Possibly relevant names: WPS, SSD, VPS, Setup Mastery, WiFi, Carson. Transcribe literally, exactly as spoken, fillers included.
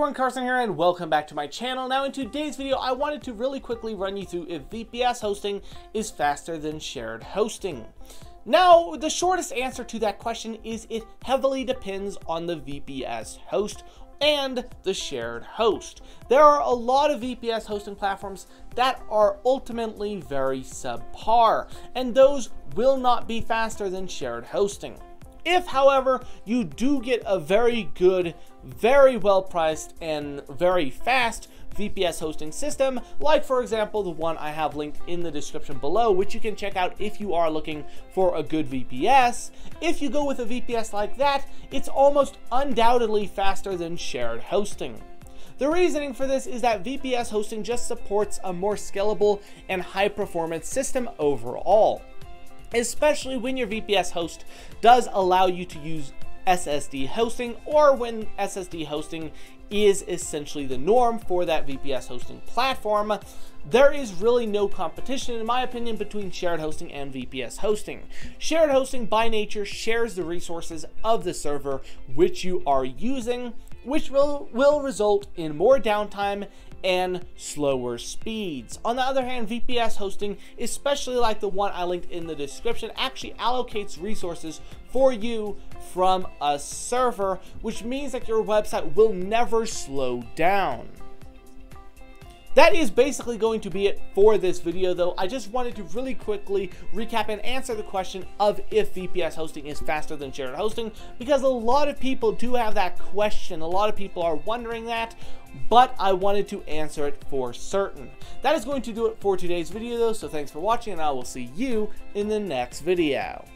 everyone, Carson here, and welcome back to my channel. Now, in today's video, I wanted to really quickly run you through if V P S hosting is faster than shared hosting. Now, the shortest answer to that question is it heavily depends on the V P S host and the shared host. There are a lot of V P S hosting platforms that are ultimately very subpar, and those will not be faster than shared hosting. If, however, you do get a very good, very well-priced, and very fast V P S hosting system, like for example the one I have linked in the description below, which you can check out if you are looking for a good V P S. If you go with a V P S like that, it's almost undoubtedly faster than shared hosting. The reasoning for this is that V P S hosting just supports a more scalable and high-performance system overall, especially when your V P S host does allow you to use S S D hosting, or when S S D hosting is essentially the norm for that V P S hosting platform. There is really no competition, in my opinion, between shared hosting and V P S hosting. Shared hosting by nature shares the resources of the server which you are using, which will, will result in more downtime and slower speeds. On the other hand, V P S hosting, especially like the one I linked in the description, actually allocates resources for you from a server, which means that your website will never slow down. That is basically going to be it for this video, though. I just wanted to really quickly recap and answer the question of if V P S hosting is faster than shared hosting, because a lot of people do have that question. A lot of people are wondering that, but I wanted to answer it for certain. That is going to do it for today's video, though, so thanks for watching, and I will see you in the next video.